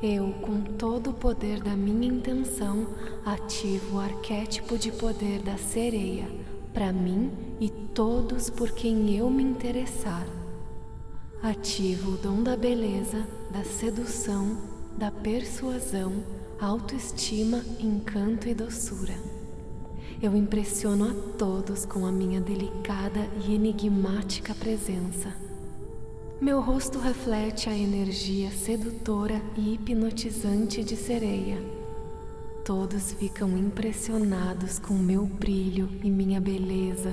Eu, com todo o poder da minha intenção, ativo o arquétipo de poder da sereia, para mim e todos por quem eu me interessar. Ativo o dom da beleza, da sedução, da persuasão, autoestima, encanto e doçura. Eu impressiono a todos com a minha delicada e enigmática presença. Meu rosto reflete a energia sedutora e hipnotizante de sereia. Todos ficam impressionados com meu brilho e minha beleza.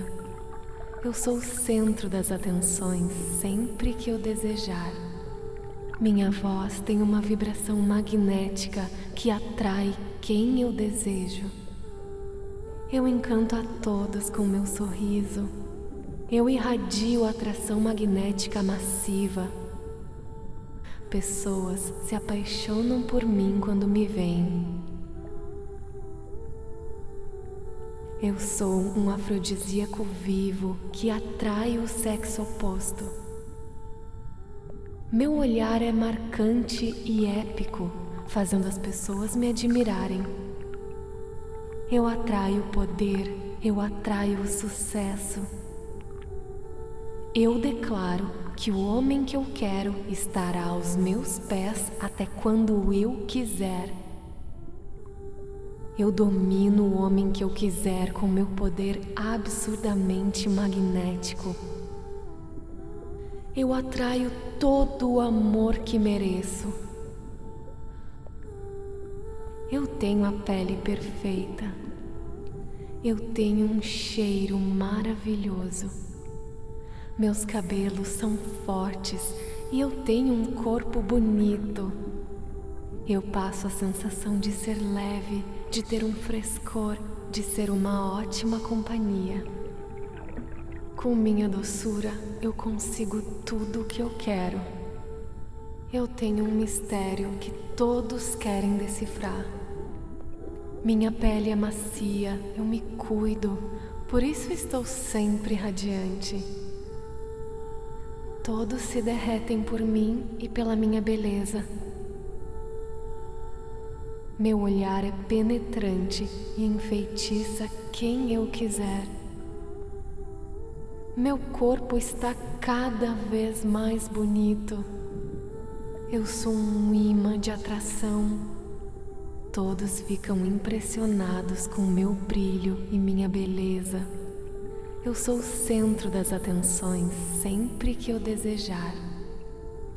Eu sou o centro das atenções sempre que eu desejar. Minha voz tem uma vibração magnética que atrai quem eu desejo. Eu encanto a todos com meu sorriso. Eu irradio atração magnética massiva. Pessoas se apaixonam por mim quando me veem. Eu sou um afrodisíaco vivo que atrai o sexo oposto. Meu olhar é marcante e épico, fazendo as pessoas me admirarem. Eu atraio o poder, eu atraio o sucesso. Eu declaro que o homem que eu quero estará aos meus pés até quando eu quiser. Eu domino o homem que eu quiser com meu poder absurdamente magnético. Eu atraio todo o amor que mereço. Eu tenho a pele perfeita. Eu tenho um cheiro maravilhoso. Meus cabelos são fortes e eu tenho um corpo bonito. Eu passo a sensação de ser leve, de ter um frescor, de ser uma ótima companhia. Com minha doçura, eu consigo tudo o que eu quero. Eu tenho um mistério que todos querem decifrar. Minha pele é macia, eu me cuido, por isso estou sempre radiante. Todos se derretem por mim e pela minha beleza. Meu olhar é penetrante e enfeitiça quem eu quiser. Meu corpo está cada vez mais bonito. Eu sou um imã de atração. Todos ficam impressionados com meu brilho e minha beleza. Eu sou o centro das atenções sempre que eu desejar.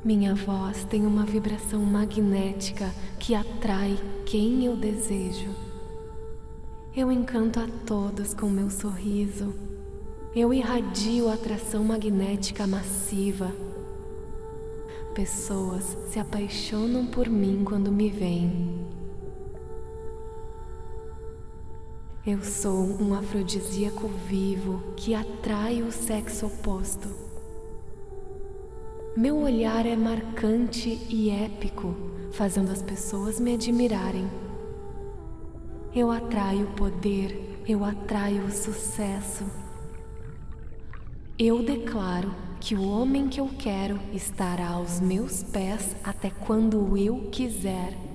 Minha voz tem uma vibração magnética que atrai quem eu desejo. Eu encanto a todos com meu sorriso. Eu irradio atração magnética massiva. Pessoas se apaixonam por mim quando me veem. Eu sou um afrodisíaco vivo que atrai o sexo oposto. Meu olhar é marcante e épico, fazendo as pessoas me admirarem. Eu atraio o poder, eu atraio o sucesso. Eu declaro que o homem que eu quero estará aos meus pés até quando eu quiser.